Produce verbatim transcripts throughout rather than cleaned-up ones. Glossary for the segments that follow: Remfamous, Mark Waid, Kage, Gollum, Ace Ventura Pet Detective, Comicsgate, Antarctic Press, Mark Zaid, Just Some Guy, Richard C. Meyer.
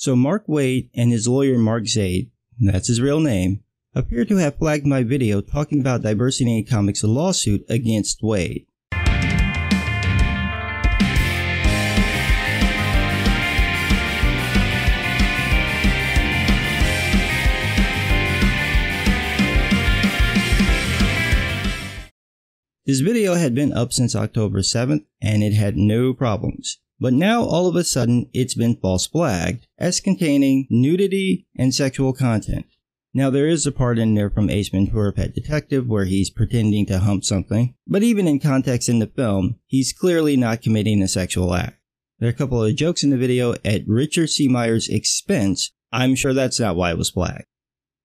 So Mark Waid and his lawyer Mark Zaid, that's his real name, appear to have flagged my video talking about diversity in comics lawsuit against Waid. His video had been up since October seventh and it had no problems. But now all of a sudden it's been false flagged as containing nudity and sexual content. Now there is a part in there from Ace Ventura Pet Detective where he's pretending to hump something, but even in context in the film, he's clearly not committing a sexual act. There are a couple of jokes in the video at Richard C. Meyer's expense. I'm sure that's not why it was flagged.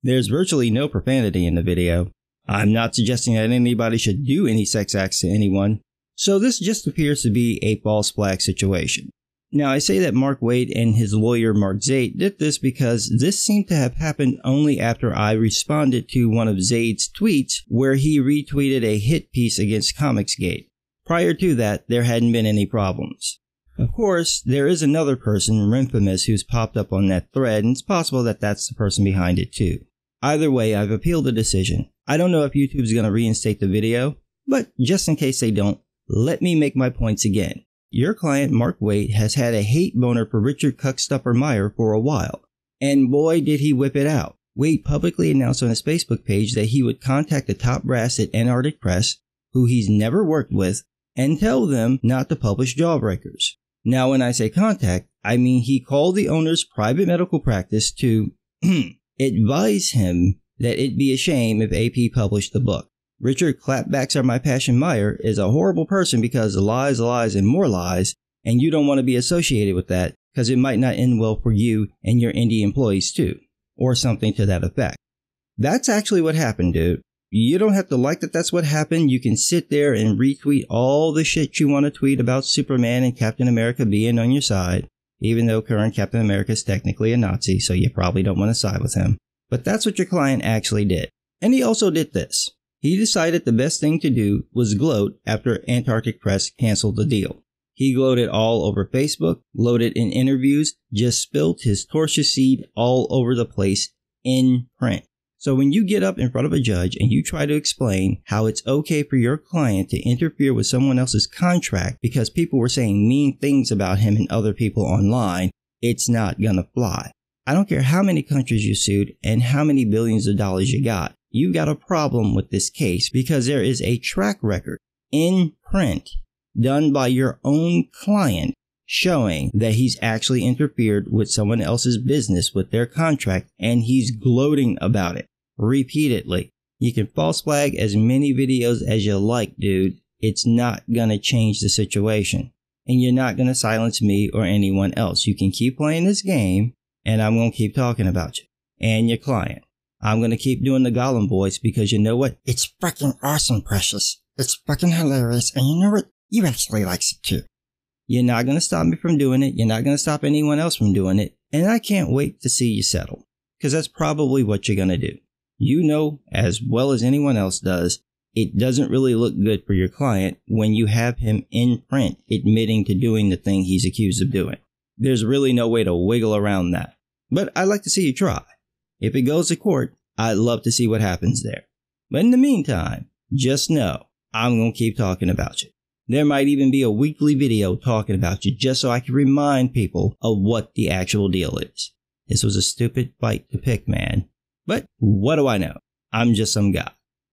There's virtually no profanity in the video. I'm not suggesting that anybody should do any sex acts to anyone. So this just appears to be a false flag situation. Now I say that Mark Waid and his lawyer Mark Zaid did this because this seemed to have happened only after I responded to one of Zaid's tweets where he retweeted a hit piece against Comicsgate. Prior to that, there hadn't been any problems. Of course, there is another person, Remfamous, who's popped up on that thread, and it's possible that that's the person behind it too. Either way, I've appealed the decision. I don't know if YouTube's going to reinstate the video, but just in case they don't, let me make my points again. Your client, Mark Waid, has had a hate boner for Richard Cuckstuffer Meyer for a while. And boy, did he whip it out. Waid publicly announced on his Facebook page that he would contact the top brass at Antarctic Press, who he's never worked with, and tell them not to publish Jawbreakers. Now, when I say contact, I mean he called the owner's private medical practice to advise him that it'd be a shame if A P published the book. Richard Clapbacks Are My Passion Meyer is a horrible person because lies, lies, and more lies, and you don't want to be associated with that because it might not end well for you and your indie employees too, or something to that effect. That's actually what happened, dude. You don't have to like that that's what happened. You can sit there and retweet all the shit you want to tweet about Superman and Captain America being on your side, even though current Captain America is technically a Nazi, so you probably don't want to side with him. But that's what your client actually did. And he also did this. He decided the best thing to do was gloat after Antarctic Press canceled the deal. He gloated all over Facebook, gloated in interviews, just spilled his torture seed all over the place in print. So when you get up in front of a judge and you try to explain how it's okay for your client to interfere with someone else's contract because people were saying mean things about him and other people online, it's not gonna fly. I don't care how many countries you sued and how many billions of dollars you got. You've got a problem with this case because there is a track record in print done by your own client showing that he's actually interfered with someone else's business with their contract and he's gloating about it repeatedly. You can false flag as many videos as you like, dude. It's not gonna change the situation. And you're not gonna silence me or anyone else. You can keep playing this game and I'm gonna keep talking about you and your client. I'm going to keep doing the Gollum voice because you know what? It's fucking awesome, precious. It's fucking hilarious. And you know what? You actually likes it too. You're not going to stop me from doing it. You're not going to stop anyone else from doing it. And I can't wait to see you settle. Because that's probably what you're going to do. You know, as well as anyone else does, it doesn't really look good for your client when you have him in print admitting to doing the thing he's accused of doing. There's really no way to wiggle around that. But I'd like to see you try. If it goes to court, I'd love to see what happens there. But in the meantime, just know, I'm going to keep talking about you. There might even be a weekly video talking about you just so I can remind people of what the actual deal is. This was a stupid fight to pick, man. But what do I know? I'm just some guy.